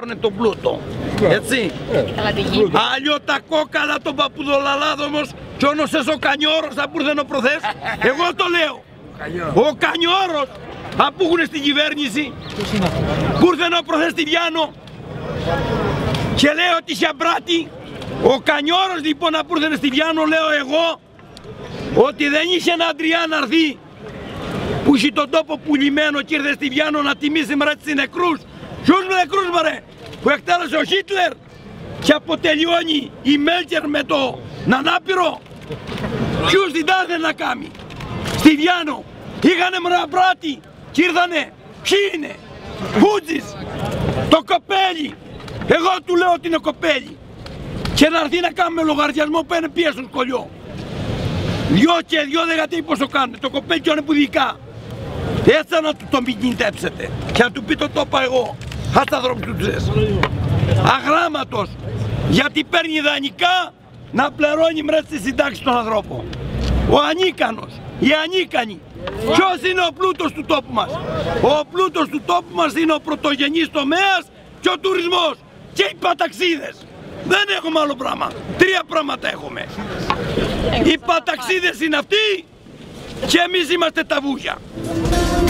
πάρουν τον πλούτο. Έτσι. Αλλιώ τα κόκαλα των παππουδολαλάδων όμως κι όνοσες ο Κανιόρος θα μπουρθεν ο προθές. Εγώ το λέω. Ο Κανιόρος που έχουν στην κυβέρνηση που ήρθαν ο προθές στη Βιάνο και λέω ότι Σιαμπράτη. Ο Κανιόρος λοιπόν που ήρθαν στη Βιάνο λέω εγώ ότι δεν είχε ένα αντριά να έρθει που είχε τον τόπο πουλημένο και ήρθε στη Βιάνο να τιμήσει μωρά τις νεκρούς. Ποιους νεκρούς μωρέ που εκτέλεσε ο Χίτλερ και αποτελειώνει η Μέλκερ με το ανάπηρο. Ποιους διδάδε να κάνει στη Βιάνο. Είχανε μωρά πράτη. Κι ήρθανε, ποιοι είναι, Χούτζης, το κοπέλι. Εγώ του λέω ότι είναι κοπέλι. Και να έρθει να κάνουμε λογαριασμό που είναι πίεση στον κολλιό. Δυο και δυο δεν γιατί πόσο κάνουν, το κοπέλι και είναι που διοικά. Έτσι να του τον κινητέψετε και να του πείτε το είπα εγώ. Ας τα δρομιστούτσες. Αγράμματος, γιατί παίρνει δανεικά να πληρώνει μέσα στη συντάξη των ανθρώπων. Ο ανίκανος, οι ανίκανοι. Ποιος είναι ο πλούτος του τόπου μας? Ο πλούτος του τόπου μας είναι ο πρωτογενής τομέας και ο τουρισμός και οι παταξίδες. Δεν έχουμε άλλο πράγμα. Τρία πράγματα έχουμε. Οι παταξίδες είναι αυτοί και εμείς είμαστε τα βούγια.